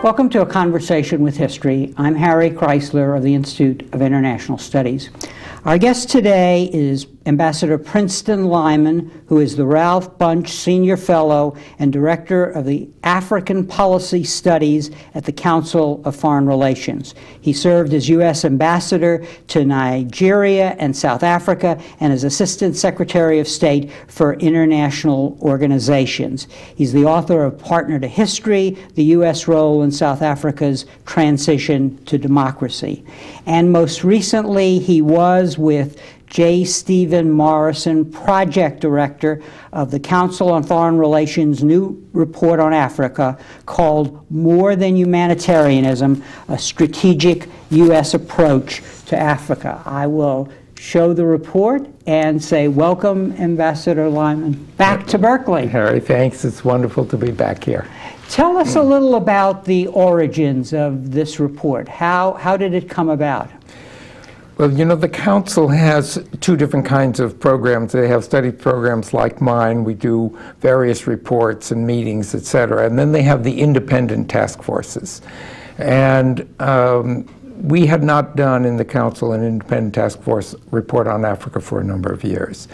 Welcome to A Conversation with History. I'm Harry Kreisler of the Institute of International Studies. Our guest today is Ambassador Princeton Lyman, who is the Ralph Bunch Senior Fellow and Director of the African Policy Studies at the Council of Foreign Relations. He served as U.S. Ambassador to Nigeria and South Africa and as Assistant Secretary of State for International Organizations. He's the author of Partner to History, the U.S. Role in South Africa's Transition to Democracy. And most recently, he was with J. Stephen Morrison, Project Director of the Council on Foreign Relations' new report on Africa called More Than Humanitarianism, a Strategic U.S. Approach to Africa. I will show the report and say welcome, Ambassador Lyman, back to Berkeley. Harry, thanks. It's wonderful to be back here. Tell us a little about the origins of this report. How did it come about? Well, you know, the Council has two different kinds of programs. They have study programs like mine. We do various reports and meetings, et cetera. And then they have the independent task forces. And we had not done in the Council an independent task force report on Africa for a number of years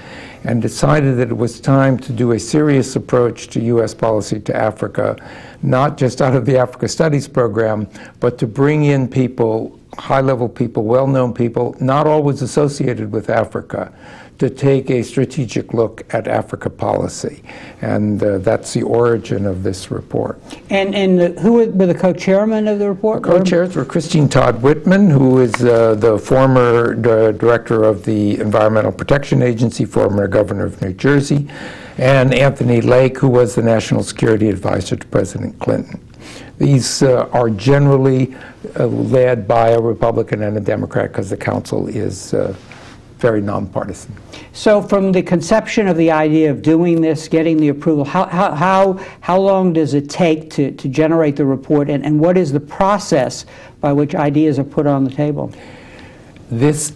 and decided that it was time to do a serious approach to U.S. policy to Africa, not just out of the Africa Studies program, but to bring in people, high-level people, well-known people, not always associated with Africa, to take a strategic look at Africa policy. And that's the origin of this report. And who were the co-chairmen of the report? The co-chairs were Christine Todd Whitman, who is the former director of the Environmental Protection Agency, former governor of New Jersey, and Anthony Lake, who was the National Security Advisor to President Clinton. These are generally led by a Republican and a Democrat because the Council is very nonpartisan. So from the conception of the idea of doing this, getting the approval, how long does it take to generate the report, and what is the process by which ideas are put on the table? This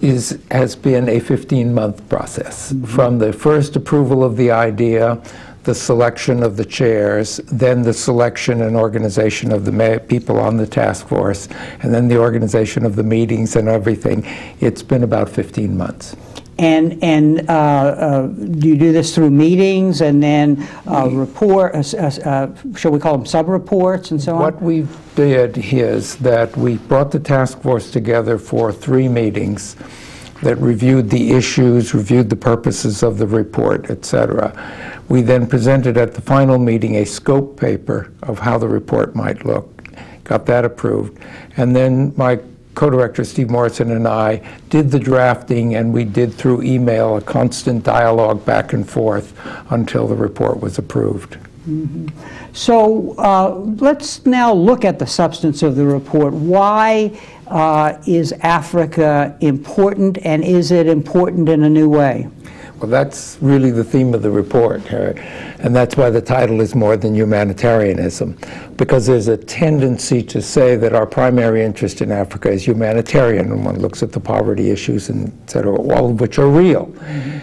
has been a 15-month process. Mm-hmm. From the first approval of the idea, the selection of the chairs, then the selection and organization of the people on the task force, and then the organization of the meetings and everything. It's been about 15 months. And do you do this through meetings and then shall we call them sub-reports and so on? What we did is that we brought the task force together for 3 meetings that reviewed the issues, reviewed the purposes of the report, etc. We then presented at the final meeting a scope paper of how the report might look, got that approved, and then my co-director Steve Morrison and I did the drafting, and we did through email a constant dialogue back and forth until the report was approved. Mm-hmm. So let's now look at the substance of the report. Why is Africa important, and is it important in a new way? Well, that's really the theme of the report, and that's why the title is More Than Humanitarianism, because there's a tendency to say that our primary interest in Africa is humanitarian, and one looks at the poverty issues, and et cetera, all of which are real. Mm-hmm.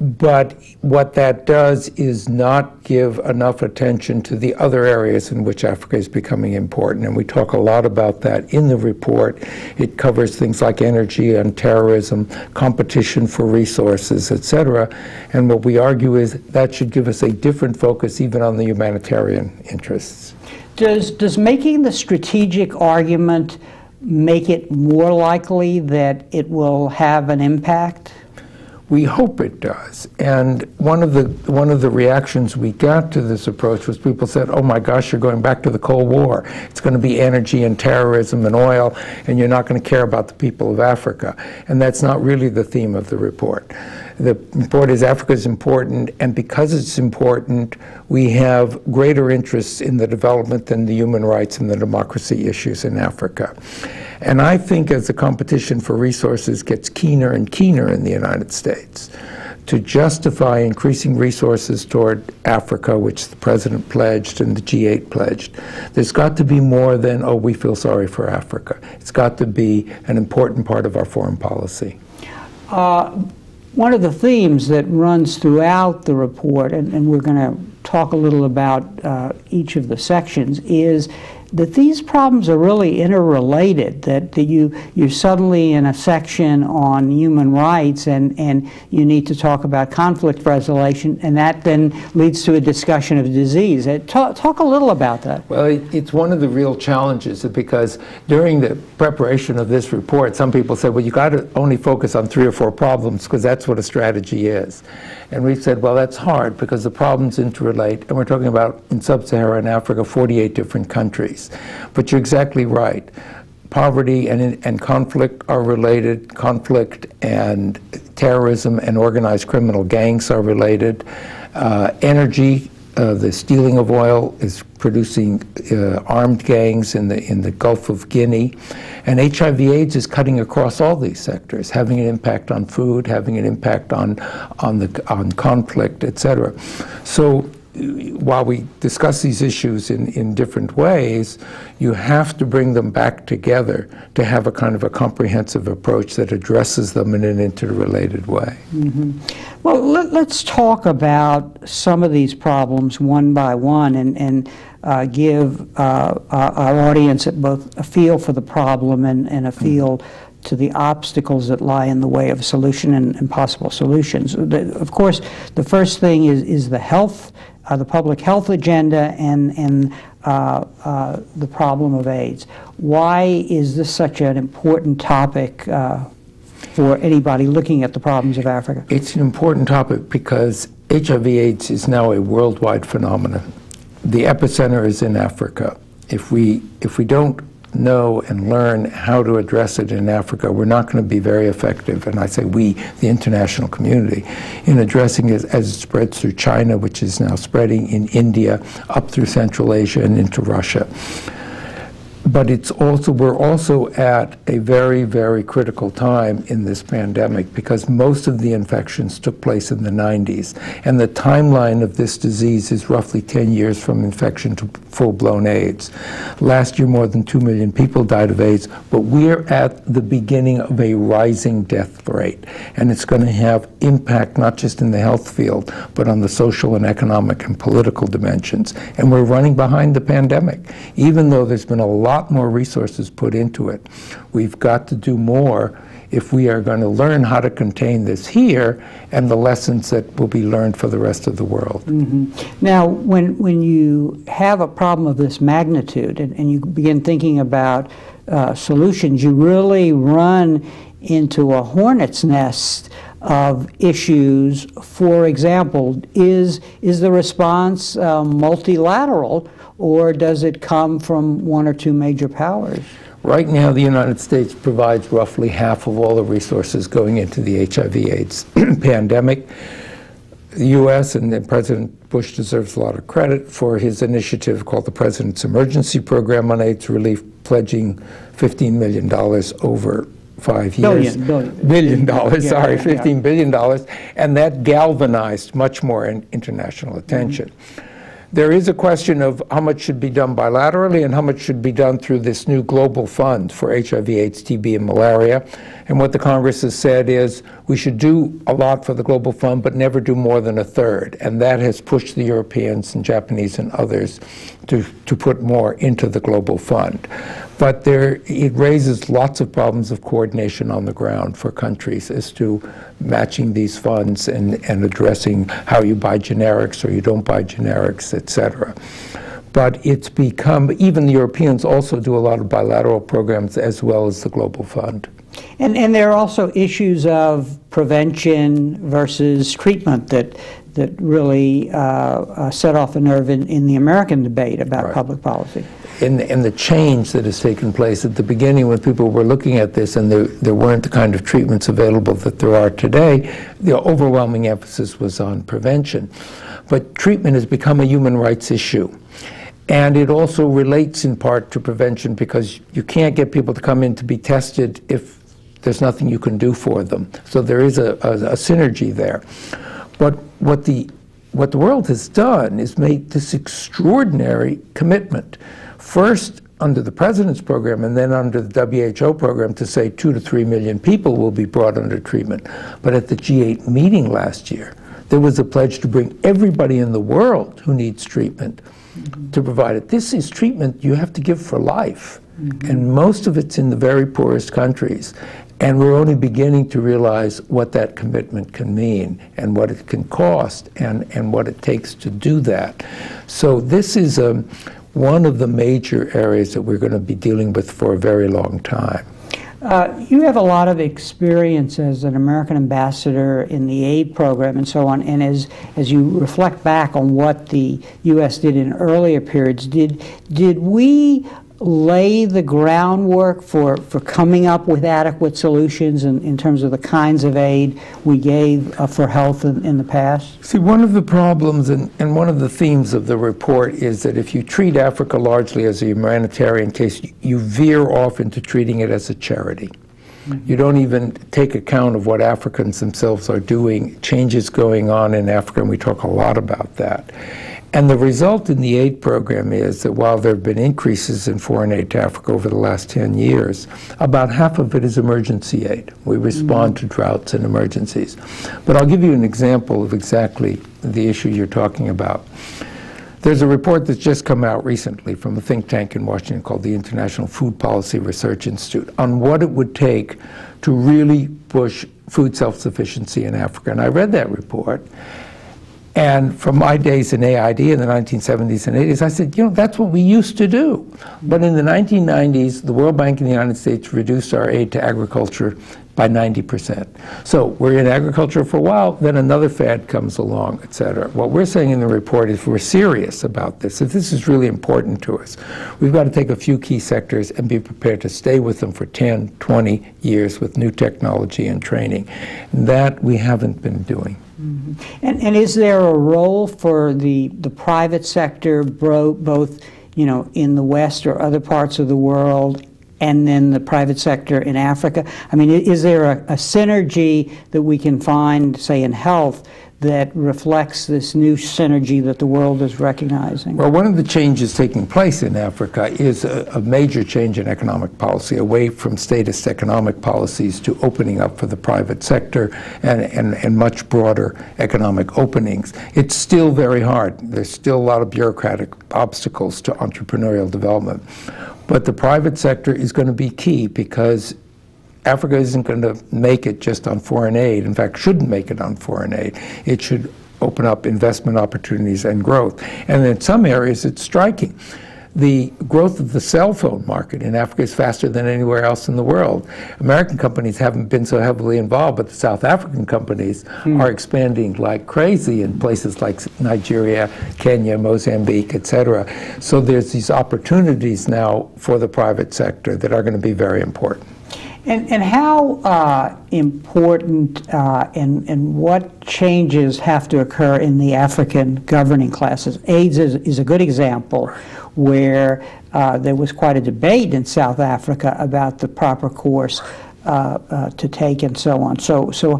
But what that does is not give enough attention to the other areas in which Africa is becoming important. And we talk a lot about that in the report. It covers things like energy and terrorism, competition for resources, etc. And what we argue is that should give us a different focus even on the humanitarian interests. Does making the strategic argument make it more likely that it will have an impact? We hope it does. And one of the reactions we got to this approach was people said, oh my gosh, you're going back to the Cold War. It's going to be energy and terrorism and oil, and you're not going to care about the people of Africa. And that's not really the theme of the report. The report is Africa is important, and because it's important, we have greater interests in the development than the human rights and the democracy issues in Africa. And I think as the competition for resources gets keener and keener in the United States, to justify increasing resources toward Africa, which the President pledged and the G8 pledged, there's got to be more than, oh, we feel sorry for Africa. It's got to be an important part of our foreign policy. One of the themes that runs throughout the report, and we're going to talk a little about each of the sections, is that these problems are really interrelated, that you're suddenly in a section on human rights and you need to talk about conflict resolution, and that then leads to a discussion of disease. Talk a little about that. Well, it's one of the real challenges, because during the preparation of this report, some people said, well, you got to only focus on 3 or 4 problems because that's what a strategy is. And we said, well, that's hard because the problems interrelate, and we're talking about in sub-Saharan Africa 48 different countries. But you're exactly right. Poverty and conflict are related. Conflict and terrorism and organized criminal gangs are related. Energy, the stealing of oil is producing armed gangs in the Gulf of Guinea. And HIV/AIDS is cutting across all these sectors, having an impact on food, having an impact on conflict, et cetera. So while we discuss these issues in different ways, you have to bring them back together to have a kind of a comprehensive approach that addresses them in an interrelated way. Mm-hmm. Well, let's talk about some of these problems one by one and give our audience both a feel for the problem and a feel to the obstacles that lie in the way of solution and possible solutions. Of course, the first thing is the health, the public health agenda and the problem of AIDS. Why is this such an important topic for anybody looking at the problems of Africa? It's an important topic because HIV/AIDS is now a worldwide phenomenon. The epicenter is in Africa. If we don't know and learn how to address it in Africa, we're not going to be very effective, and I say we, the international community, in addressing it as it spreads through China, which is now spreading in India, up through Central Asia and into Russia. But it's also, we're also at a very, very critical time in this pandemic because most of the infections took place in the 90s. And the timeline of this disease is roughly 10 years from infection to full-blown AIDS. Last year, more than 2 million people died of AIDS, but we're at the beginning of a rising death rate. And it's going to have impact not just in the health field, but on the social and economic and political dimensions. And we're running behind the pandemic, even though there's been a lot more resources put into it. We've got to do more if we are going to learn how to contain this here and the lessons that will be learned for the rest of the world. Mm-hmm. Now, when you have a problem of this magnitude and you begin thinking about solutions, you really run into a hornet's nest of issues. For example, is the response multilateral, or does it come from 1 or 2 major powers? Right now, the United States provides roughly half of all the resources going into the HIV/AIDS pandemic. The U.S. and President Bush deserves a lot of credit for his initiative called the President's Emergency Program on AIDS Relief, pledging $15 million over 5 years. Billion dollars, sorry, $15 billion. And that galvanized much more international attention. Mm-hmm. There is a question of how much should be done bilaterally and how much should be done through this new global fund for HIV, AIDS, TB, and malaria. And what the Congress has said is we should do a lot for the global fund, but never do more than 1/3. And that has pushed the Europeans and Japanese and others to put more into the global fund. But it raises lots of problems of coordination on the ground for countries as to matching these funds and addressing how you buy generics or you don't buy generics, et cetera. But it's become, even the Europeans also do a lot of bilateral programs as well as the Global Fund. And there are also issues of prevention versus treatment that really set off a nerve in the American debate about public policy. And the change that has taken place at the beginning when people were looking at this and there weren't the kind of treatments available that there are today, the overwhelming emphasis was on prevention. But treatment has become a human rights issue. And it also relates in part to prevention because you can't get people to come in to be tested if there's nothing you can do for them. So there is a synergy there. But what the world has done is made this extraordinary commitment, first under the President's program and then under the WHO program, to say 2 to 3 million people will be brought under treatment. But at the G8 meeting last year, there was a pledge to bring everybody in the world who needs treatment to provide it. This is treatment you have to give for life, and most of it's in the very poorest countries. And we're only beginning to realize what that commitment can mean and what it can cost and what it takes to do that. So this is one of the major areas that we're going to be dealing with for a very long time. You have a lot of experience as an American ambassador in the aid program and so on, and as you reflect back on what the U.S. did in earlier periods, did we lay the groundwork for coming up with adequate solutions in terms of the kinds of aid we gave for health in the past? See, one of the problems and one of the themes of the report is that if you treat Africa largely as a humanitarian case, you veer off into treating it as a charity. You don't even take account of what Africans themselves are doing, changes going on in Africa, and we talk a lot about that. And the result in the aid program is that while there have been increases in foreign aid to Africa over the last 10 years, about half of it is emergency aid. We respond to droughts and emergencies. But I'll give you an example of exactly the issue you're talking about. There's a report that's just come out recently from a think tank in Washington called the International Food Policy Research Institute on what it would take to really push food self-sufficiency in Africa. And I read that report. And from my days in AID in the 1970s and 80s, I said, you know, that's what we used to do. But in the 1990s, the World Bank in the United States reduced our aid to agriculture by 90%. So we're in agriculture for a while, then another fad comes along, et cetera. What we're saying in the report is we're serious about this. If this is really important to us, we've got to take a few key sectors and be prepared to stay with them for 10, 20 years with new technology and training. And that we haven't been doing. And is there a role for the private sector, both, you know, in the West or other parts of the world, and then the private sector in Africa? I mean, is there a synergy that we can find, say, in health that reflects this new synergy that the world is recognizing? Well, one of the changes taking place in Africa is a major change in economic policy, away from statist economic policies to opening up for the private sector and much broader economic openings. It's still very hard. There's still a lot of bureaucratic obstacles to entrepreneurial development. But the private sector is going to be key because Africa isn't going to make it just on foreign aid. In fact, shouldn't make it on foreign aid. It should open up investment opportunities and growth. And in some areas, it's striking. The growth of the cell phone market in Africa is faster than anywhere else in the world. American companies haven't been so heavily involved, but the South African companies are expanding like crazy in places like Nigeria, Kenya, Mozambique, et cetera. So there's these opportunities now for the private sector that are going to be very important. And how important and what changes have to occur in the African governing classes? AIDS is a good example where there was quite a debate in South Africa about the proper course to take and so on. So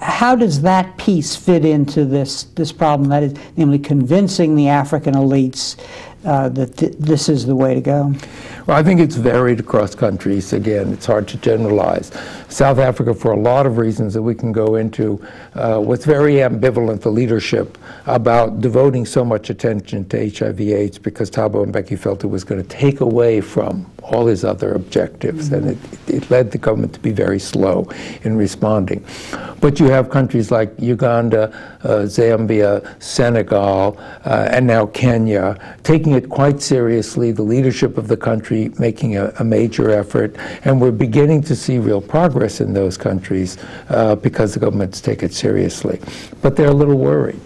how does that piece fit into this problem? That is, namely, convincing the African elites that this is the way to go? Well, I think it's varied across countries. Again, it's hard to generalize. South Africa, for a lot of reasons that we can go into, was very ambivalent, the leadership, about devoting so much attention to HIV/AIDS because Thabo Mbeki felt it was going to take away from all his other objectives, and it led the government to be very slow in responding. But you have countries like Uganda, Zambia, Senegal, and now Kenya, taking it quite seriously, the leadership of the country making a major effort, and we're beginning to see real progress in those countries because the governments take it seriously. But they're a little worried.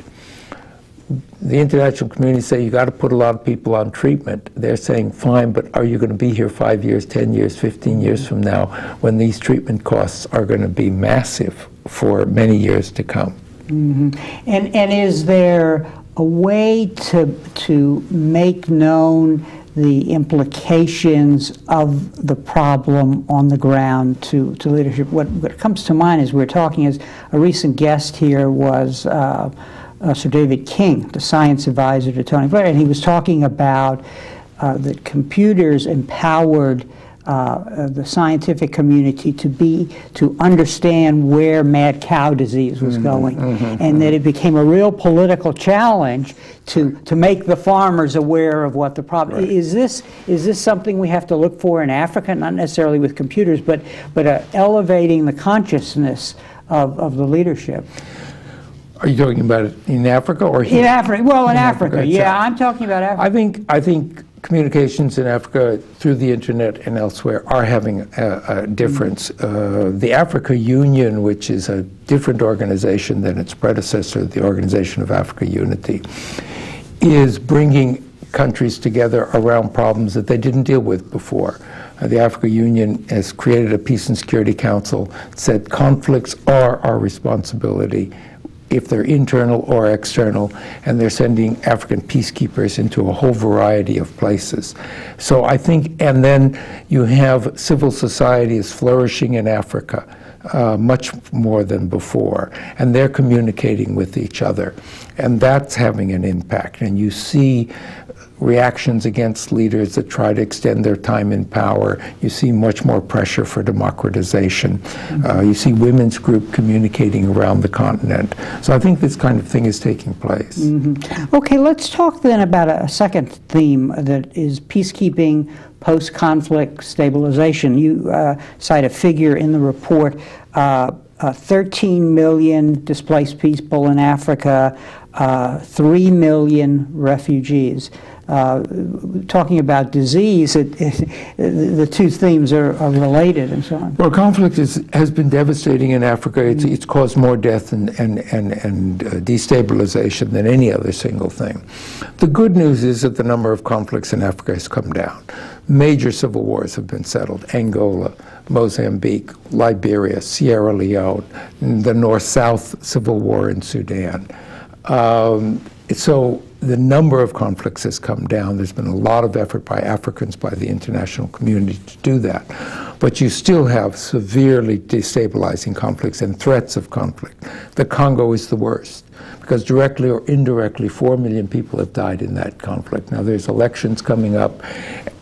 The international community say you got to put a lot of people on treatment. They're saying, fine, but are you going to be here 5 years, 10 years, 15 years from now when these treatment costs are going to be massive for many years to come? Mm-hmm. And is there a way to make known the implications of the problem on the ground to leadership? What comes to mind as we're talking is a recent guest here was Sir David King, the science advisor to Tony Blair, and he was talking about that computers empowered the scientific community to understand where mad cow disease was going, and that it became a real political challenge to make the farmers aware of what the problem is. Is this something we have to look for in Africa, not necessarily with computers, but elevating the consciousness of the leadership? Are you talking about it in Africa or here? In Africa. Well, in Africa. Yeah, I'm talking about Africa. I think communications in Africa through the internet and elsewhere are having a difference. The Africa Union, which is a different organization than its predecessor, the Organization of African Unity, is bringing countries together around problems that they didn't deal with before. The Africa Union has created a Peace and Security Council, said conflicts are our responsibility, if they're internal or external, and they're sending African peacekeepers into a whole variety of places. So I think, and then you have civil society is flourishing in Africa much more than before, and they're communicating with each other, and that's having an impact. And you see reactions against leaders that try to extend their time in power. You see much more pressure for democratization. You see women's group communicating around the continent. So I think this kind of thing is taking place. Okay, let's talk then about a second theme that is peacekeeping, post-conflict stabilization. You cite a figure in the report, 13 million displaced people in Africa, 3 million refugees. Talking about disease, the two themes are related and so on. Well, conflict has been devastating in Africa. It's caused more death and destabilization than any other single thing. The good news is that the number of conflicts in Africa has come down. Major civil wars have been settled: Angola, Mozambique, Liberia, Sierra Leone, the North-South civil war in Sudan. So the number of conflicts has come down. There's been a lot of effort by Africans, by the international community, to do that. But you still have severely destabilizing conflicts and threats of conflict. The Congo is the worst, because directly or indirectly 4 million people have died in that conflict. Now there's elections coming up,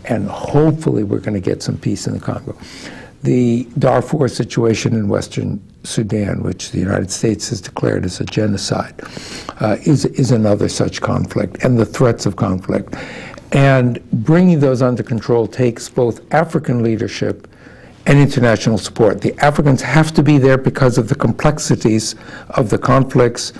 and hopefully we're going to get some peace in the Congo. The Darfur situation in Western Sudan, which the United States has declared as a genocide, is another such conflict, and the threats of conflict. And bringing those under control takes both African leadership and international support. The Africans have to be there because of the complexities of the conflicts,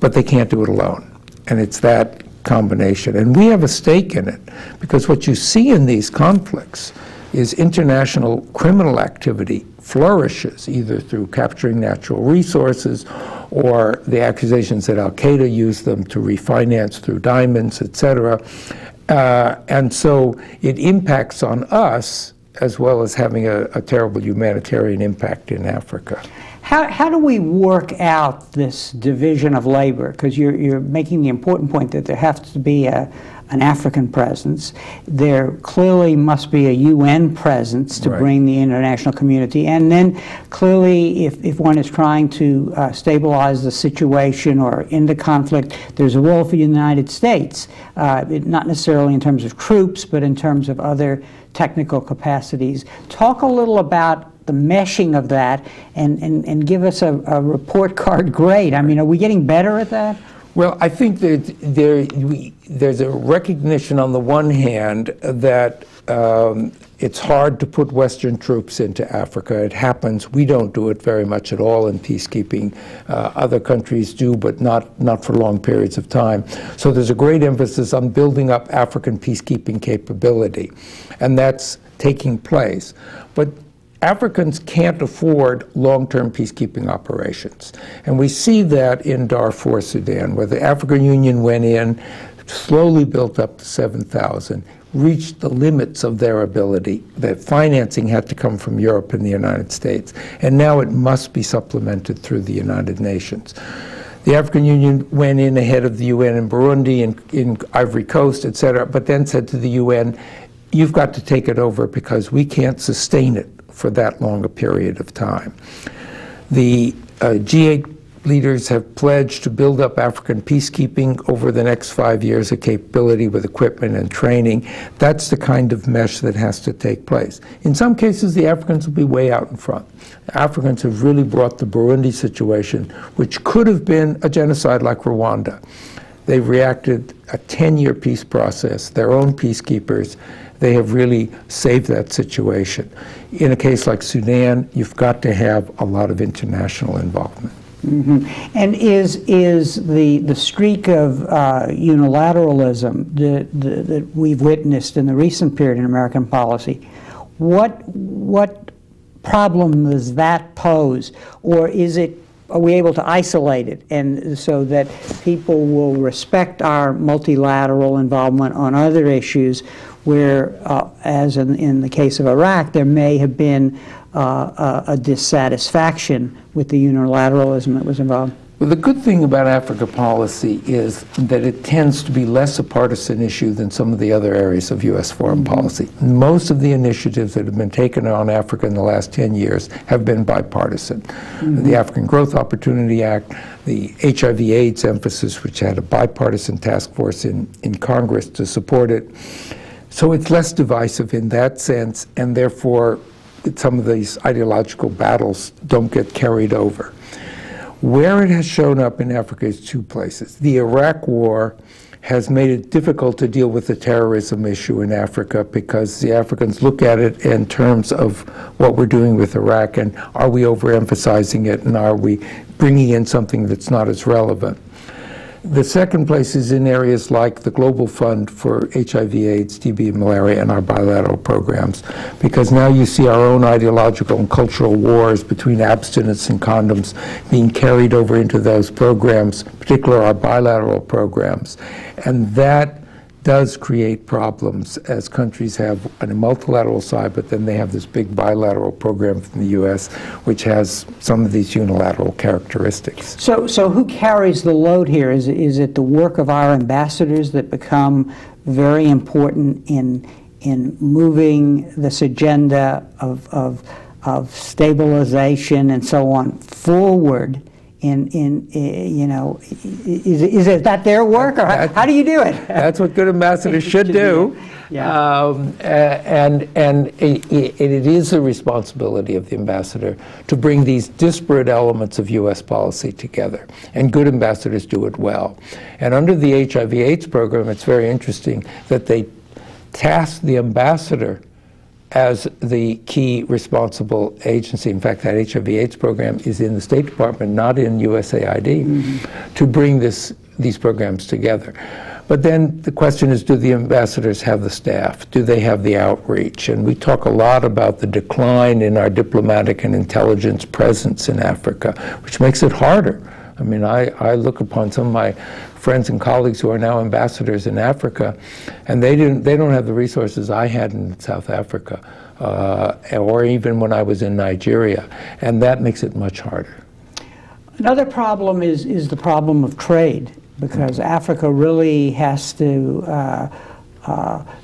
but they can't do it alone. And it's that combination. And we have a stake in it, because what you see in these conflicts is international criminal activity flourishes, either through capturing natural resources or the accusations that al-Qaeda used them to refinance through diamonds, etc. And so it impacts on us, as well as having a terrible humanitarian impact in Africa. How do we work out this division of labor? Because you're making the important point that there has to be an African presence. There clearly must be a UN presence to bring the international community. And then clearly, if one is trying to stabilize the situation or end the conflict, there's a role for the United States, not necessarily in terms of troops, but in terms of other technical capacities. Talk a little about the meshing of that, and give us a report card grade. I mean, are we getting better at that? Well, I think that there's a recognition on the one hand that It's hard to put Western troops into Africa. It happens. We don't do it very much at all in peacekeeping. Other countries do, but not for long periods of time. So there's a great emphasis on building up African peacekeeping capability, and that's taking place. But Africans can't afford long-term peacekeeping operations. And we see that in Darfur, Sudan, where the African Union went in, slowly built up to 7,000, reached the limits of their ability, that financing had to come from Europe and the United States, and now it must be supplemented through the United Nations. The African Union went in ahead of the UN in Burundi, in Ivory Coast, et cetera, but then said to the UN, you've got to take it over because we can't sustain it for that long a period of time. The G8 leaders have pledged to build up African peacekeeping over the next 5 years, a capability with equipment and training. That's the kind of mesh that has to take place. In some cases, the Africans will be way out in front. The Africans have really brought the Burundi situation, which could have been a genocide like Rwanda. They've reacted a 10-year peace process, their own peacekeepers. They have really saved that situation. In a case like Sudan, you've got to have a lot of international involvement. Mm-hmm. And is the streak of unilateralism that we've witnessed in the recent period in American policy, what problem does that pose, or is it, are we able to isolate it and so that people will respect our multilateral involvement on other issues where, as in the case of Iraq, there may have been a dissatisfaction with the unilateralism that was involved? Well, the good thing about Africa policy is that it tends to be less a partisan issue than some of the other areas of U.S. foreign policy. Most of the initiatives that have been taken on Africa in the last 10 years have been bipartisan. Mm-hmm. The African Growth Opportunity Act, the HIV/AIDS emphasis, which had a bipartisan task force in Congress to support it. So it's less divisive in that sense, and therefore some of these ideological battles don't get carried over. Where it has shown up in Africa is two places. The Iraq war has made it difficult to deal with the terrorism issue in Africa because the Africans look at it in terms of what we're doing with Iraq and are we overemphasizing it and are we bringing in something that's not as relevant. The second place is in areas like the Global Fund for HIV/AIDS, TB, and malaria, and our bilateral programs, because now you see our own ideological and cultural wars between abstinence and condoms being carried over into those programs, particularly our bilateral programs, and that does create problems as countries have on a multilateral side, but then they have this big bilateral program from the U.S. which has some of these unilateral characteristics. So who carries the load here? Is it the work of our ambassadors that become very important in moving this agenda of stabilization and so on forward? You know, is that their work, or how do you do it? That's what good ambassadors should do. Yeah. And it is the responsibility of the ambassador to bring these disparate elements of U.S. policy together, and good ambassadors do it well. And under the HIV/AIDS program, it's very interesting that they task the ambassador as the key responsible agency. In fact, that HIV/AIDS program is in the State Department, not in USAID, mm-hmm. to bring these programs together. But then the question is, do the ambassadors have the staff? Do they have the outreach? And we talk a lot about the decline in our diplomatic and intelligence presence in Africa, which makes it harder. I mean, I look upon some of my friends and colleagues who are now ambassadors in Africa, and they don't have the resources I had in South Africa, or even when I was in Nigeria, and that makes it much harder. Another problem is the problem of trade, because Africa really has to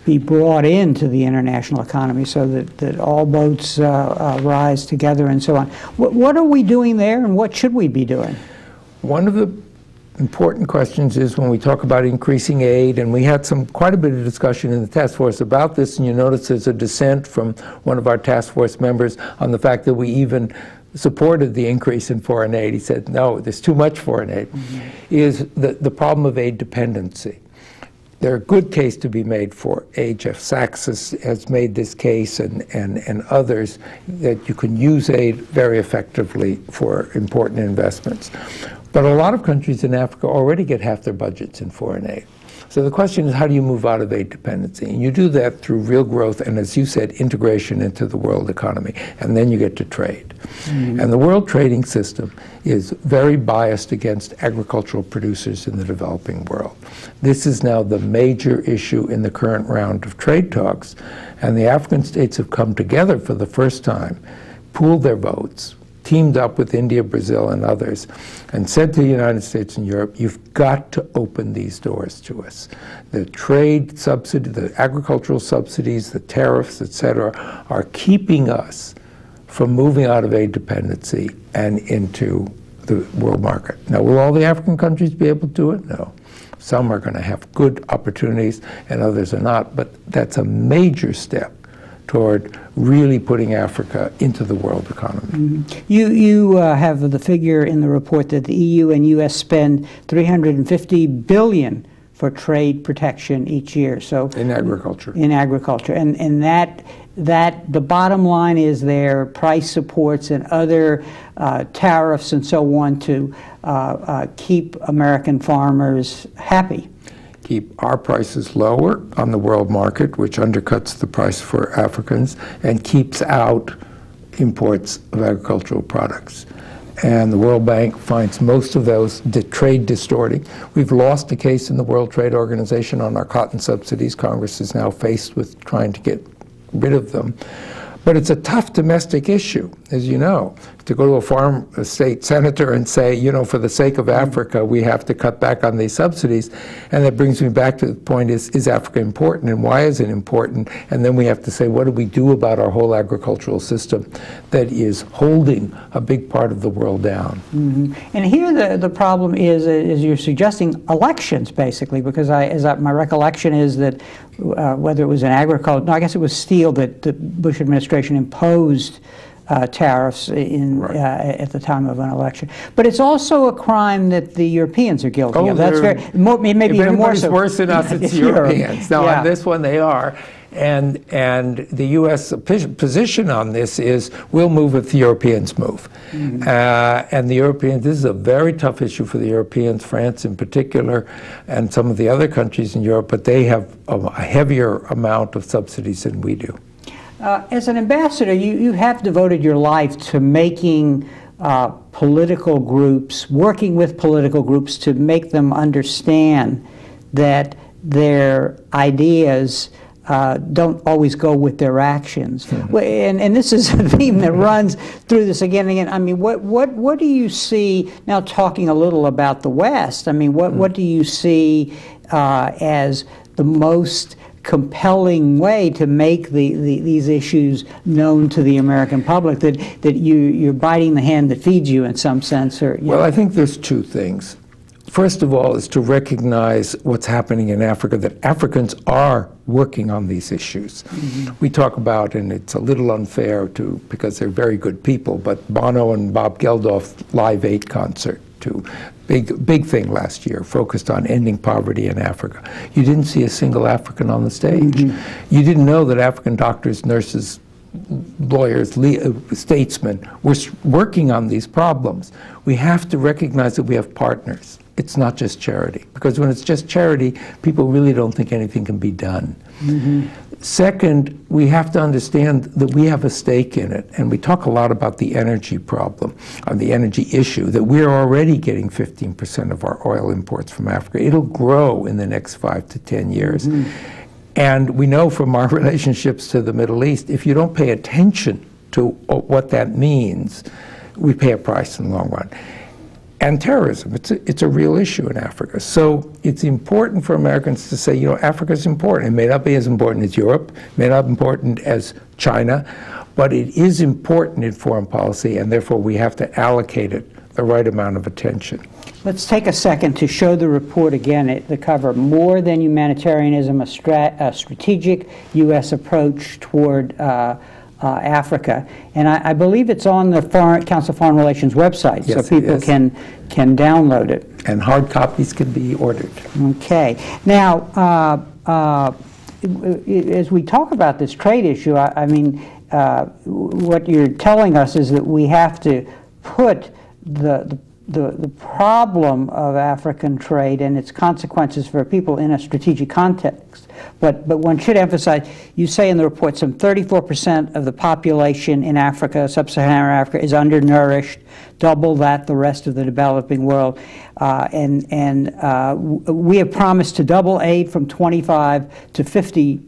be brought into the international economy so that all boats rise together and so on. What are we doing there, and what should we be doing? One of the important questions is when we talk about increasing aid, and we had quite a bit of discussion in the task force about this, and you notice there's a dissent from one of our task force members on the fact that we even supported the increase in foreign aid. He said, no, there's too much foreign aid, mm-hmm. is the problem of aid dependency. There are good case to be made for aid. Jeff Sachs has made this case and others, that you can use aid very effectively for important investments. But a lot of countries in Africa already get half their budgets in foreign aid. So the question is, how do you move out of aid dependency? And you do that through real growth and, as you said, integration into the world economy. And then you get to trade. Mm-hmm. And the world trading system is very biased against agricultural producers in the developing world. This is now the major issue in the current round of trade talks. And the African states have come together for the first time, pooled their votes, teamed up with India, Brazil, and others, and said to the United States and Europe, you've got to open these doors to us. The trade subsidy, the agricultural subsidies, the tariffs, etc., are keeping us from moving out of aid dependency and into the world market. Now, will all the African countries be able to do it? No. Some are going to have good opportunities and others are not, but that's a major step toward really putting Africa into the world economy. Mm-hmm. You have the figure in the report that the EU and U.S. spend $350 billion for trade protection each year. So in agriculture. In agriculture. And that the bottom line is there price supports and other tariffs and so on to keep American farmers happy. Keep our prices lower on the world market, which undercuts the price for Africans and keeps out imports of agricultural products. And the World Bank finds most of those trade distorting. We've lost a case in the World Trade Organization on our cotton subsidies. Congress is now faced with trying to get rid of them. But it's a tough domestic issue, as you know, to go to a state senator and say, you know, for the sake of Africa, we have to cut back on these subsidies. And that brings me back to the point, is Africa important and why is it important? And then we have to say, what do we do about our whole agricultural system that is holding a big part of the world down? Mm-hmm. And here the problem is, as you're suggesting, elections, basically, because my recollection is that whether it was in agriculture, no, I guess it was steel that the Bush administration imposed tariffs in, right, at the time of an election. But it's also a crime that the Europeans are guilty of. That's very, maybe even more so. If anybody's worse than us, it's Europeans. Now, yeah, on this one, they are. And the U.S. position on this is, we'll move if the Europeans move. Mm-hmm. And the Europeans, this is a very tough issue for the Europeans, France in particular, and some of the other countries in Europe, but they have a heavier amount of subsidies than we do. As an ambassador, you have devoted your life to making political groups, working with political groups to make them understand that their ideas don't always go with their actions. Mm-hmm. And this is a theme that runs through this again and again. I mean, what do you see, now talking a little about the West, I mean, what do you see as the most compelling way to make these issues known to the American public, that you're biting the hand that feeds you in some sense? Or, well, know. I think there's two things. First of all is to recognize what's happening in Africa, that Africans are working on these issues. Mm-hmm. We talk about, and it's a little unfair to, because they're very good people, but Bono and Bob Geldof's Live Aid concert, too. Big thing last year, focused on ending poverty in Africa. You didn't see a single African on the stage. Mm-hmm. You didn't know that African doctors, nurses, lawyers, statesmen were working on these problems. We have to recognize that we have partners. It's not just charity. Because when it's just charity, people really don't think anything can be done. Mm-hmm. Second, we have to understand that we have a stake in it. And we talk a lot about the energy problem, or the energy issue, that we're already getting 15% of our oil imports from Africa. It'll grow in the next 5 to 10 years. Mm-hmm. And we know from our relationships to the Middle East, if you don't pay attention to what that means, we pay a price in the long run. And terrorism, it's a real issue in Africa. So it's important for Americans to say, you know, Africa's important. It may not be as important as Europe, may not be important as China, but it is important in foreign policy, and therefore we have to allocate it the right amount of attention. Let's take a second to show the report again at the cover. More Than Humanitarianism, a strategic U.S. approach toward Africa, and I believe it's on the Council of Foreign Relations website, yes, so people can download it. And hard copies can be ordered. Okay. Now, as we talk about this trade issue, I mean, what you're telling us is that we have to put the problem of African trade and its consequences for people in a strategic context. But one should emphasize, you say in the report, some 34% of the population in Africa, sub-Saharan Africa, is undernourished, double that the rest of the developing world. And we have promised to double aid from 25 to 50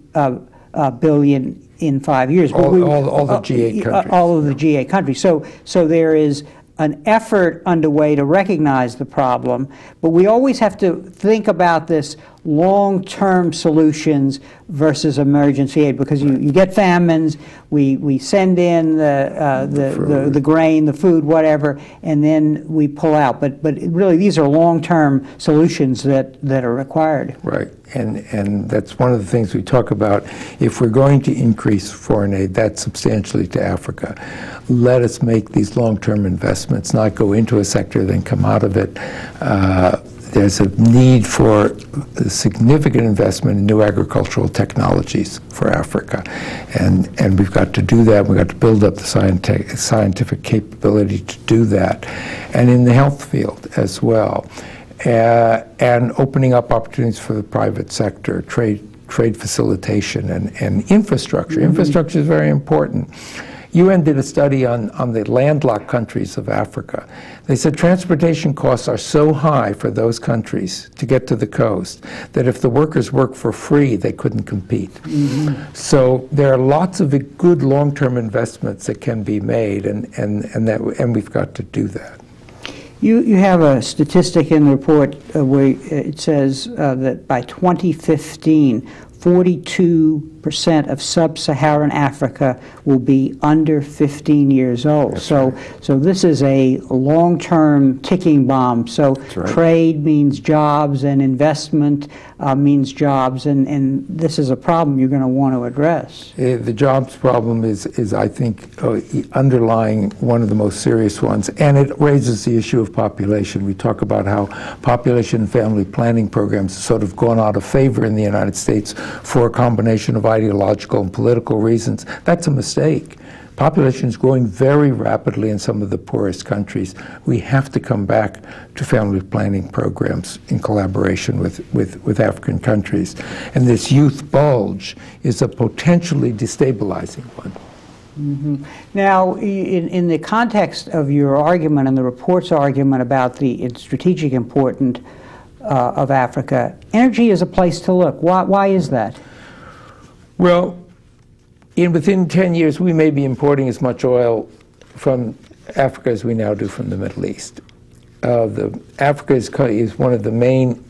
billion in 5 years. But all the G8 countries. All of the G8 countries. So there is an effort underway to recognize the problem, but we always have to think about this long-term solutions versus emergency aid, because you get famines, we send in the grain, the food, whatever, and then we pull out. But really, these are long-term solutions that are required. Right, and that's one of the things we talk about. If we're going to increase foreign aid that substantially to Africa, let us make these long-term investments, not go into a sector, then come out of it. There's a need for significant investment in new agricultural technologies for Africa. And we've got to do that. We've got to build up the scientific capability to do that. And in the health field as well. And opening up opportunities for the private sector, trade facilitation, and infrastructure. Mm-hmm. Infrastructure is very important. UN did a study on the landlocked countries of Africa. They said transportation costs are so high for those countries to get to the coast that if the workers work for free, they couldn't compete. Mm-hmm. So there are lots of good long-term investments that can be made, and we've got to do that. You have a statistic in the report where it says that by 2015, 42% of sub-Saharan Africa will be under 15 years old. That's so, right. So this is a long-term ticking bomb. So right. Trade means jobs, and investment means jobs, and this is a problem you're going to want to address. The jobs problem is I think, underlying one of the most serious ones, and it raises the issue of population. We talk about how population and family planning programs have sort of gone out of favor in the United States for a combination of ideological and political reasons. That's a mistake. Population is growing very rapidly in some of the poorest countries. We have to come back to family planning programs in collaboration with African countries. And this youth bulge is a potentially destabilizing one. Mm-hmm. Now, in the context of your argument and the report's argument about the strategic importance of Africa, energy is a place to look. Why is that? Well, within 10 years, we may be importing as much oil from Africa as we now do from the Middle East. Africa is one of the main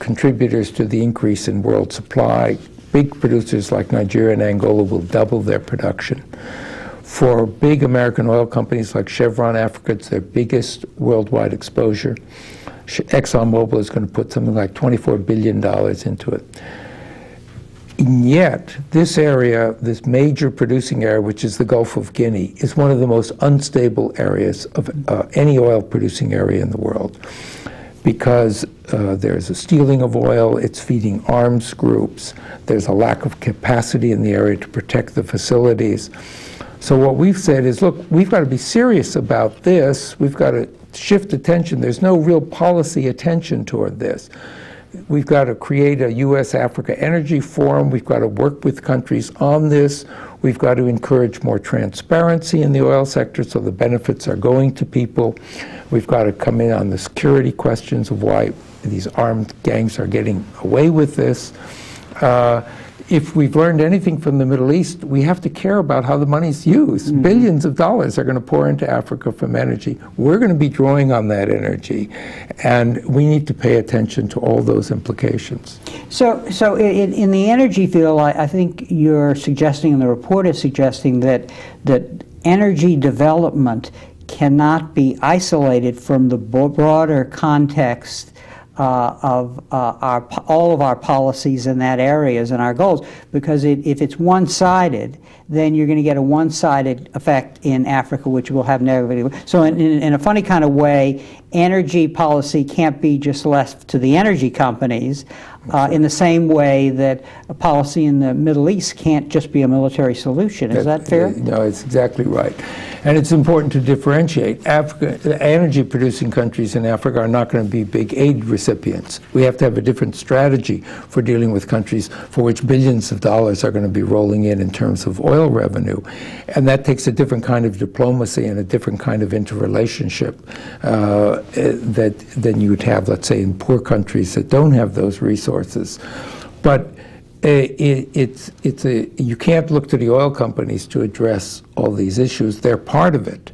contributors to the increase in world supply. Big producers like Nigeria and Angola will double their production. For big American oil companies like Chevron, Africa, it's their biggest worldwide exposure. ExxonMobil is going to put something like $24 billion into it. And yet, this area, this major producing area, which is the Gulf of Guinea, is one of the most unstable areas of any oil-producing area in the world, because there's a stealing of oil, it's feeding arms groups, there's a lack of capacity in the area to protect the facilities. So what we've said is, look, we've got to be serious about this. We've got to shift attention. There's no real policy attention toward this. We've got to create a U.S.-Africa Energy Forum. We've got to work with countries on this. We've got to encourage more transparency in the oil sector so the benefits are going to people. We've got to come in on the security questions of why these armed gangs are getting away with this. If we've learned anything from the Middle East, we have to care about how the money's used. Mm-hmm. Billions of dollars are going to pour into Africa from energy. We're going to be drawing on that energy, and we need to pay attention to all those implications. So in the energy field, I think you're suggesting, and the report is suggesting, that energy development cannot be isolated from the broader context all of our policies in that areas and our goals, because if it's one-sided, then you're going to get a one-sided effect in Africa, which will have negative. So in a funny kind of way, energy policy can't be just left to the energy companies, in the same way that a policy in the Middle East can't just be a military solution. Is that fair? No, it's exactly right. And it's important to differentiate. Africa, energy-producing countries in Africa are not going to be big aid recipients. We have to have a different strategy for dealing with countries for which billions of dollars are going to be rolling in terms of oil revenue. And that takes a different kind of diplomacy and a different kind of interrelationship than you would have, let's say, in poor countries that don't have those resources. But you can't look to the oil companies to address all these issues. They're part of it,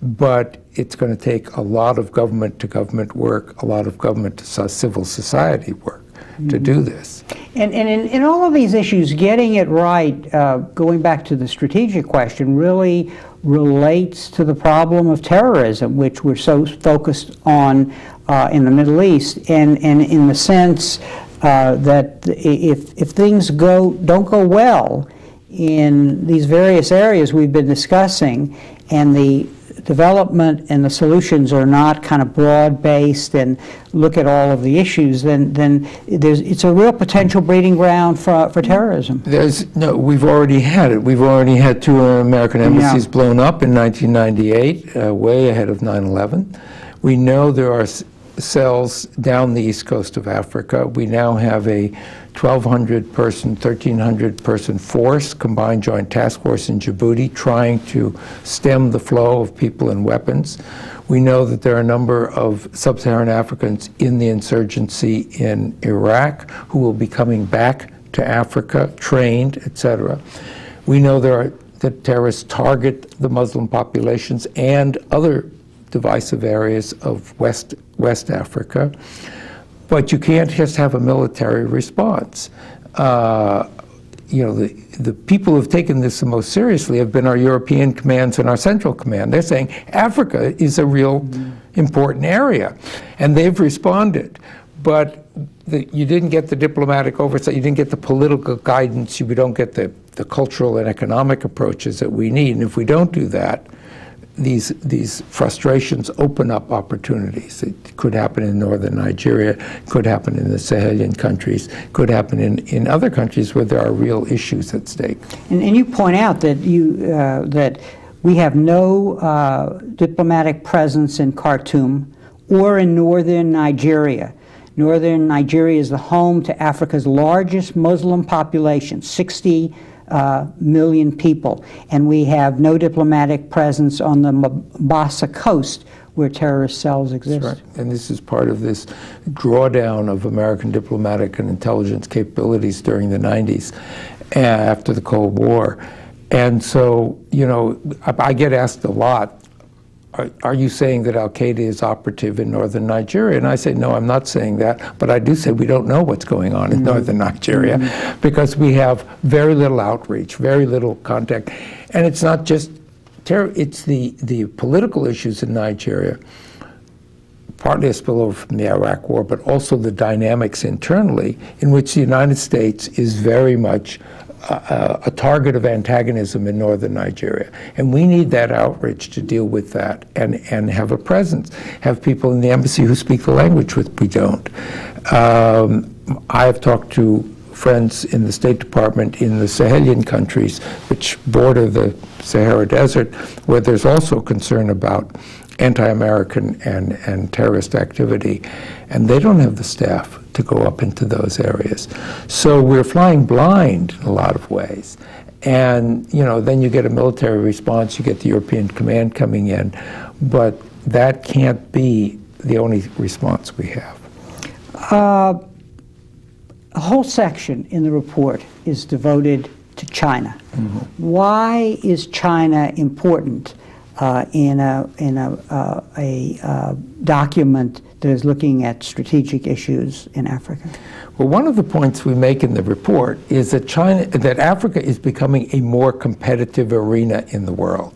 but it's going to take a lot of government-to-government work, a lot of government-to-civil society work to do this. And in all of these issues, getting it right, going back to the strategic question, really relates to the problem of terrorism, which we're so focused on in the Middle East, and in the sense that if things don't go well in these various areas we've been discussing, and the development and the solutions are not kind of broad-based and look at all of the issues, then it's a real potential breeding ground for terrorism. We've already had it. We've already had two American embassies blown up in 1998, way ahead of 9/11. We know there are cells down the east coast of Africa. We now have a 1,200-person, 1,300-person force, combined joint task force in Djibouti, trying to stem the flow of people and weapons. We know that there are a number of sub-Saharan Africans in the insurgency in Iraq who will be coming back to Africa, trained, etc. We know that terrorists target the Muslim populations and other divisive areas of West Africa. But you can't just have a military response. You know, the people who've taken this the most seriously have been our European commands and our Central Command. They're saying Africa is a real important area, and they've responded. But you didn't get the diplomatic oversight, you didn't get the political guidance, you don't get the cultural and economic approaches that we need. And if we don't do that, these frustrations open up opportunities. It could happen in northern Nigeria, could happen in the Sahelian countries, could happen in other countries where there are real issues at stake. And you point out that that we have no diplomatic presence in Khartoum or in northern Nigeria. Northern Nigeria is the home to Africa's largest Muslim population, 60 million people, and we have no diplomatic presence on the Mombasa coast where terrorist cells exist. That's right. And this is part of this drawdown of American diplomatic and intelligence capabilities during the 90s after the Cold War. And so, you know, I get asked a lot, are you saying that al-Qaeda is operative in northern Nigeria? And I say, no, I'm not saying that, but I do say we don't know what's going on in northern Nigeria because we have very little outreach, very little contact. And it's not just terror, it's the political issues in Nigeria, partly a spillover from the Iraq War, but also the dynamics internally in which the United States is very much a target of antagonism in northern Nigeria. And we need that outreach to deal with that and have a presence, have people in the embassy who speak the language, which we don't. I have talked to friends in the State Department in the Sahelian countries, which border the Sahara Desert, where there's also concern about anti-American and terrorist activity, and they don't have the staff to go up into those areas. So we're flying blind in a lot of ways. And, you know, then you get a military response, you get the European Command coming in, but that can't be the only response we have. A whole section in the report is devoted to China. Why is China important in a document that is looking at strategic issues in Africa? Well, one of the points we make in the report is that Africa is becoming a more competitive arena in the world.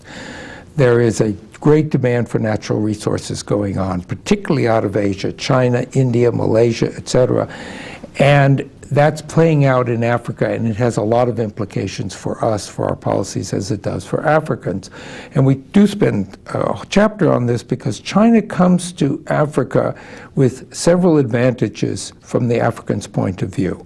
There is a great demand for natural resources going on, particularly out of Asia, China, India, Malaysia, etc. And that's playing out in Africa, and it has a lot of implications for us, for our policies, as it does for Africans. And we do spend a chapter on this because China comes to Africa with several advantages from the Africans' point of view.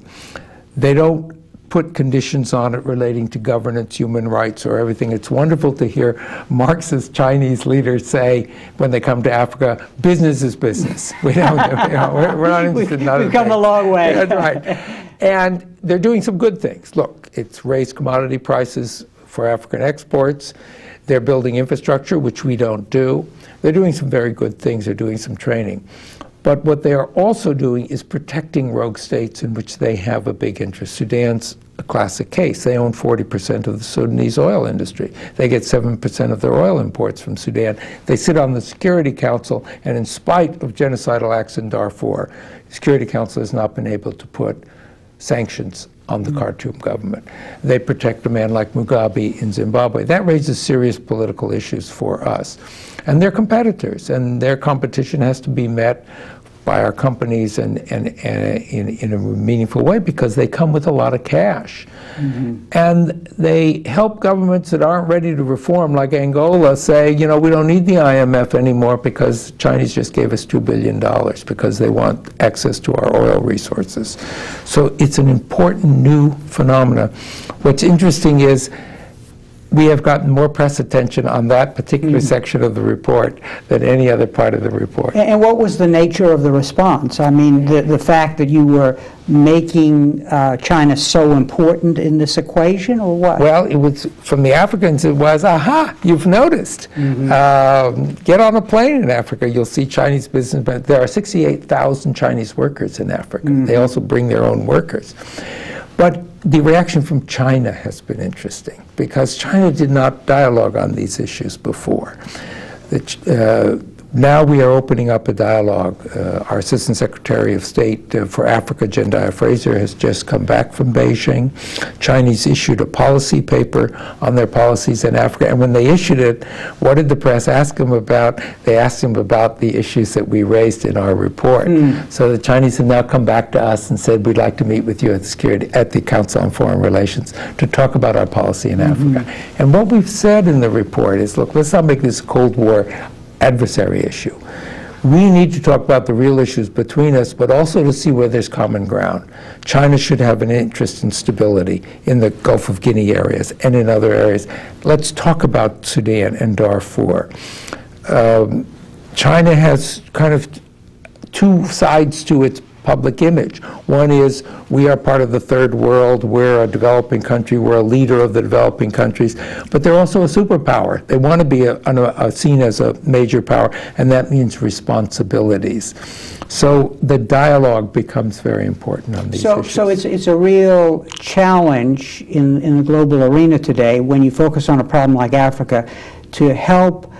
They don't put conditions on it relating to governance, human rights, or everything. It's wonderful to hear Marxist Chinese leaders say, when they come to Africa, business is business. We don't, we're not interested in other things. We've come a long way. That's right. And they're doing some good things. Look, it's raised commodity prices for African exports. They're building infrastructure, which we don't do. They're doing some very good things. They're doing some training. But what they are also doing is protecting rogue states in which they have a big interest. Sudan's a classic case. They own 40% of the Sudanese oil industry. They get 7% of their oil imports from Sudan. They sit on the Security Council, and in spite of genocidal acts in Darfur, the Security Council has not been able to put sanctions on the Khartoum government. They protect a man like Mugabe in Zimbabwe. That raises serious political issues for us. And they're competitors, and their competition has to be met by our companies and in a meaningful way, because they come with a lot of cash. Mm-hmm. And they help governments that aren't ready to reform, like Angola, say, you know, we don't need the IMF anymore because the Chinese just gave us $2 billion because they want access to our oil resources. So it's an important new phenomena. What's interesting is we have gotten more press attention on that particular section of the report than any other part of the report. And what was the nature of the response? I mean, the fact that you were making China so important in this equation, or what? Well, it was, from the Africans, it was, aha, you've noticed. Get on a plane in Africa, you'll see Chinese businessmen. There are 68,000 Chinese workers in Africa. They also bring their own workers. But the reaction from China has been interesting, because China did not dialogue on these issues before. Now we are opening up a dialogue. Our Assistant Secretary of State for Africa, Jendaya Fraser, has just come back from Beijing. Chinese issued a policy paper on their policies in Africa. And when they issued it, what did the press ask them about? They asked them about the issues that we raised in our report. So the Chinese have now come back to us and said, we'd like to meet with you at the Council on Foreign Relations to talk about our policy in Africa. And what we've said in the report is, look, let's not make this Cold War adversary issue. We need to talk about the real issues between us, but also to see where there's common ground. China should have an interest in stability in the Gulf of Guinea areas and in other areas. Let's talk about Sudan and Darfur. China has kind of two sides to its public image. One is, we are part of the third world, we're a developing country, we're a leader of the developing countries, but they're also a superpower. They want to be seen as a major power, and that means responsibilities. So the dialogue becomes very important on these issues. So it's a real challenge in the global arena today, when you focus on a problem like Africa, to help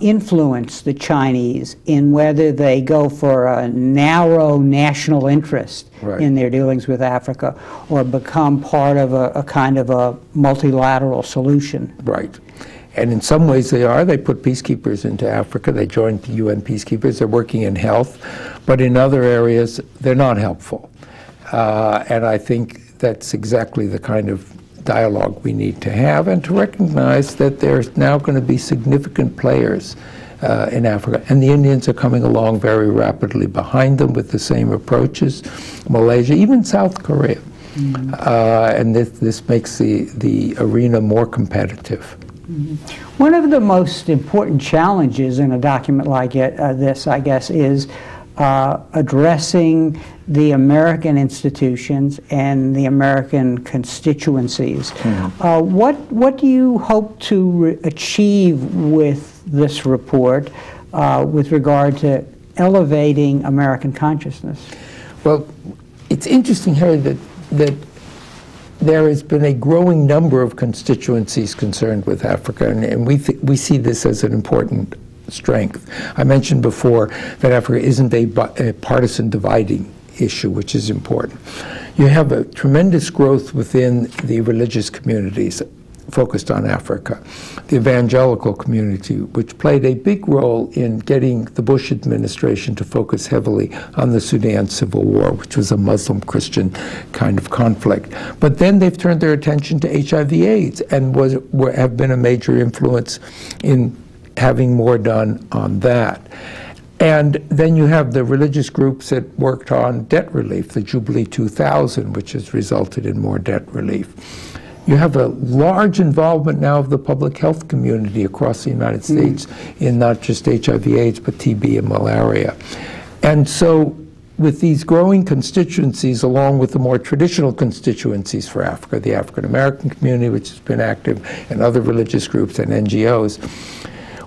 influence the Chinese in whether they go for a narrow national interest in their dealings with Africa, or become part of a kind of a multilateral solution. Right. And in some ways they are. They put peacekeepers into Africa. They joined the UN peacekeepers. They're working in health. But in other areas, they're not helpful. And I think that's exactly the kind of dialogue we need to have, and to recognize that there's now going to be significant players in Africa. And the Indians are coming along very rapidly behind them with the same approaches, Malaysia, even South Korea. And this makes the arena more competitive. One of the most important challenges in a document like this, I guess, is addressing the American institutions and the American constituencies. What do you hope to achieve with this report with regard to elevating American consciousness? Well, it's interesting, Harry, that there has been a growing number of constituencies concerned with Africa, and we see this as an important strength. I mentioned before that Africa isn't a partisan dividing issue, which is important. You have a tremendous growth within the religious communities focused on Africa. The evangelical community, which played a big role in getting the Bush administration to focus heavily on the Sudan Civil War, which was a Muslim-Christian kind of conflict. But then they've turned their attention to HIV/AIDS and have been a major influence in having more done on that. And then you have the religious groups that worked on debt relief, the Jubilee 2000, which has resulted in more debt relief. You have a large involvement now of the public health community across the United States in not just HIV/AIDS, but TB and malaria. And so with these growing constituencies, along with the more traditional constituencies for Africa, the African American community, which has been active, and other religious groups and NGOs,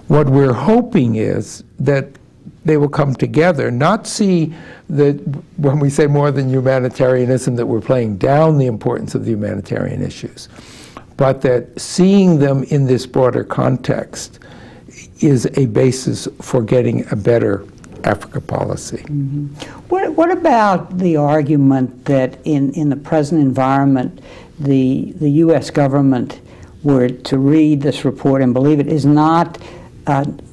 what we're hoping is that they will come together, not see that when we say more than humanitarianism that we're playing down the importance of the humanitarian issues, but that seeing them in this broader context is a basis for getting a better Africa policy. Mm-hmm. What about the argument that in the present environment, the U.S. government, were to read this report and believe it, is not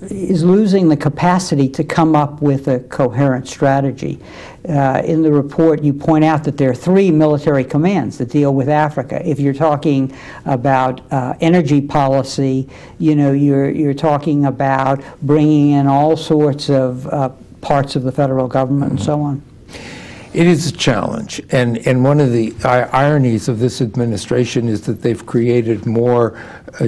is losing the capacity to come up with a coherent strategy. In the report, you point out that there are three military commands that deal with Africa. If you're talking about energy policy, you know, you're talking about bringing in all sorts of parts of the federal government and so on. It is a challenge, and one of the ironies of this administration is that they've created more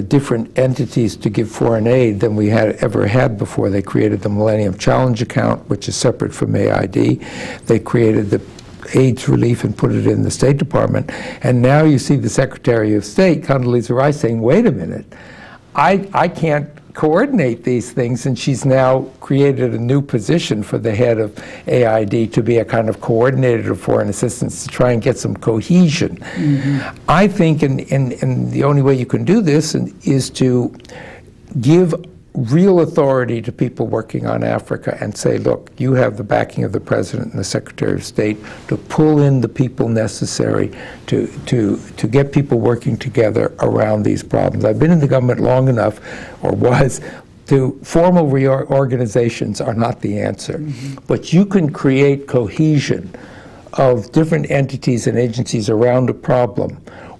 different entities to give foreign aid than we had ever had before. They created the Millennium Challenge account, which is separate from AID. They created the AIDS relief and put it in the State Department. And now you see the Secretary of State, Condoleezza Rice, saying, wait a minute, I can't coordinate these things, and she's now created a new position for the head of AID to be a kind of coordinator of foreign assistance to try and get some cohesion. Mm-hmm. I think, and the only way you can do this is to give real authority to people working on Africa and say, look, you have the backing of the President and the Secretary of State to pull in the people necessary to get people working together around these problems. I've been in the government long enough, or was, to formal reorganizations are not the answer. Mm-hmm. But you can create cohesion of different entities and agencies around a problem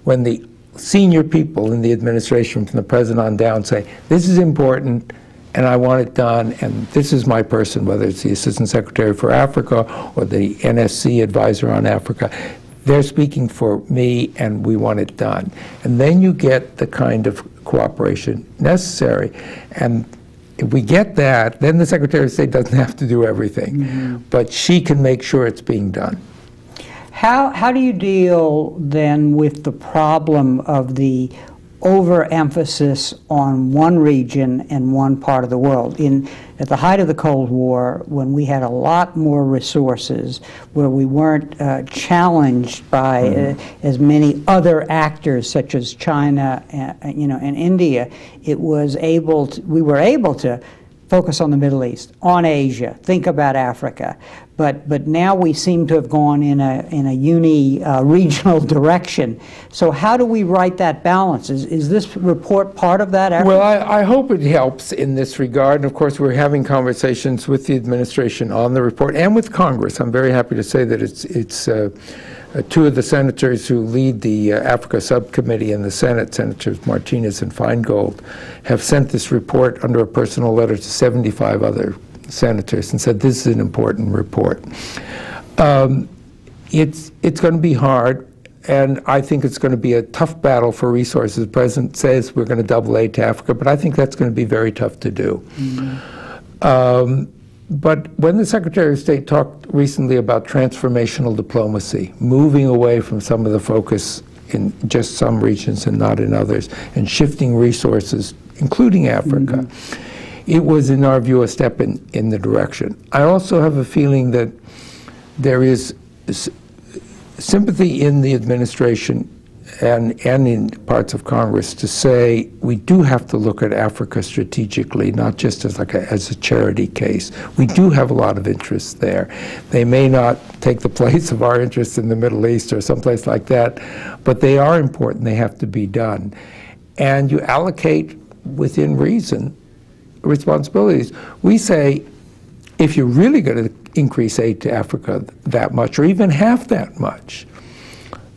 when the senior people in the administration from the president on down say, this is important and I want it done, and this is my person, whether it's the Assistant Secretary for Africa or the NSC advisor on Africa. They're speaking for me and we want it done. And then you get the kind of cooperation necessary. And if we get that, then the Secretary of State doesn't have to do everything. Mm-hmm. But she can make sure it's being done. How do you deal then with the problem of the overemphasis on one region and one part of the world? At the height of the Cold War, when we had a lot more resources, where we weren't challenged by as many other actors such as China and, you know, and India, we were able to focus on the Middle East, on Asia, think about Africa. But now we seem to have gone in a regional direction. So how do we write that balance? Is this report part of that effort? Well, I hope it helps in this regard. And of course, we're having conversations with the administration on the report and with Congress. I'm very happy to say that it's two of the senators who lead the Africa subcommittee in the Senate, Senators Martinez and Feingold, have sent this report under a personal letter to 75 other senators and said, this is an important report. It's going to be hard, and I think it's going to be a tough battle for resources. The President says we're going to double aid to Africa, but I think that's going to be very tough to do. Mm-hmm. But when the Secretary of State talked recently about transformational diplomacy, moving away from some of the focus in just some regions and not in others, and shifting resources, including Africa, mm-hmm. it was, in our view, a step in the direction. I also have a feeling that there is sympathy in the administration and in parts of Congress to say we do have to look at Africa strategically, not just as like as a charity case. We do have a lot of interests there. They may not take the place of our interests in the Middle East or someplace like that, but they are important. They have to be done. and you allocate within reason responsibilities. We say, if you're really going to increase aid to Africa that much, or even half that much,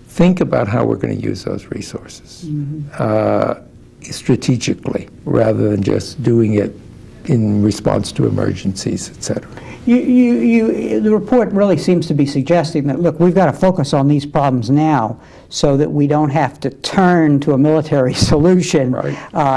think about how we're going to use those resources strategically, rather than just doing it in response to emergencies, et cetera. The report really seems to be suggesting that, look, we've got to focus on these problems now so that we don't have to turn to a military solution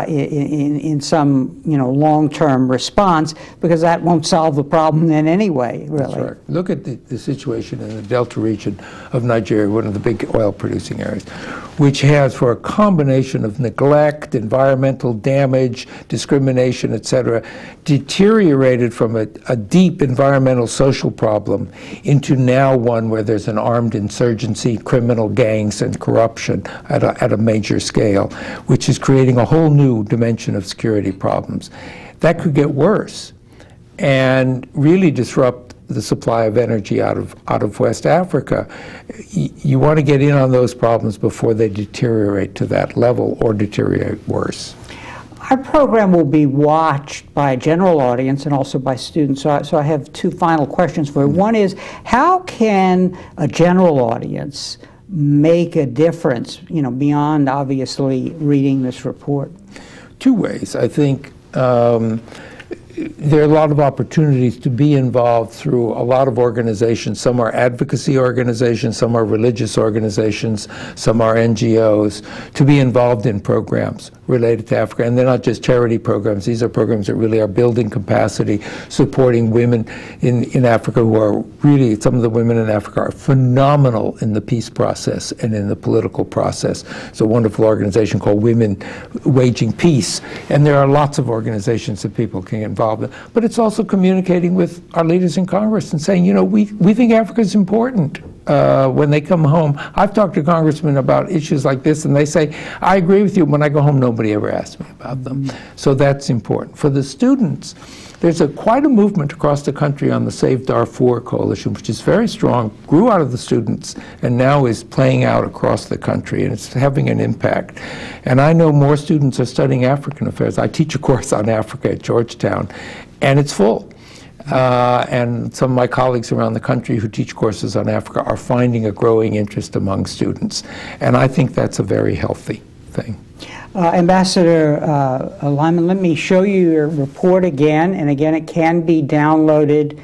in some, long-term response, because that won't solve the problem in any way, really. That's right. Look at the situation in the Delta region of Nigeria, one of the big oil-producing areas, which has, for a combination of neglect, environmental damage, discrimination, et cetera, deteriorated from a deep environmental social problem into now one where there's an armed insurgency, criminal gangs, and corruption at a major scale, which is creating a whole new dimension of security problems. That could get worse and really disrupt the supply of energy out of West Africa. You want to get in on those problems before they deteriorate to that level or deteriorate worse. Our program will be watched by a general audience and also by students, so I have two final questions for you. One is, how can a general audience make a difference, beyond obviously reading this report? Two ways. I think there are a lot of opportunities to be involved through a lot of organizations. Some are advocacy organizations, some are religious organizations, some are NGOs, to be involved in programs related to Africa. And they're not just charity programs. These are programs that really are building capacity, supporting women in Africa who are really, some of the women in Africa are phenomenal in the peace process and in the political process. It's a wonderful organization called Women Waging Peace. And there are lots of organizations that people can get involved in. But it's also communicating with our leaders in Congress and saying, we think Africa is important. When they come home, I've talked to congressmen about issues like this, and they say, I agree with you. When I go home, nobody ever asks me about them. So that's important. For the students, there's quite a movement across the country on the Save Darfur Coalition, which is very strong, grew out of the students, and now is playing out across the country, and it's having an impact. And I know more students are studying African affairs. I teach a course on Africa at Georgetown, and it's full. And some of my colleagues around the country who teach courses on Africa are finding a growing interest among students. And I think that's a very healthy thing. Ambassador Lyman, let me show you your report again. And again, it can be downloaded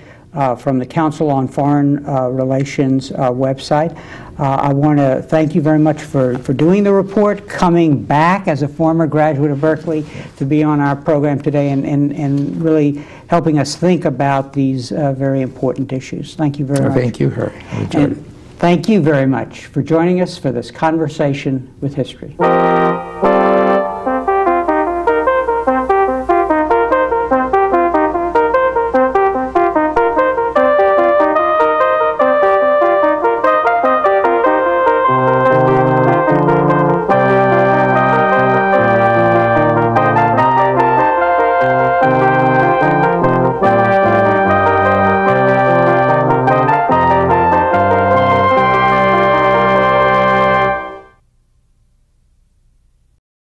from the Council on Foreign Relations website. I want to thank you very much for doing the report, coming back as a former graduate of Berkeley to be on our program today, and really helping us think about these very important issues. Thank you very much. Thank you, Harry. I enjoyed it. Thank you very much for joining us for this conversation with history.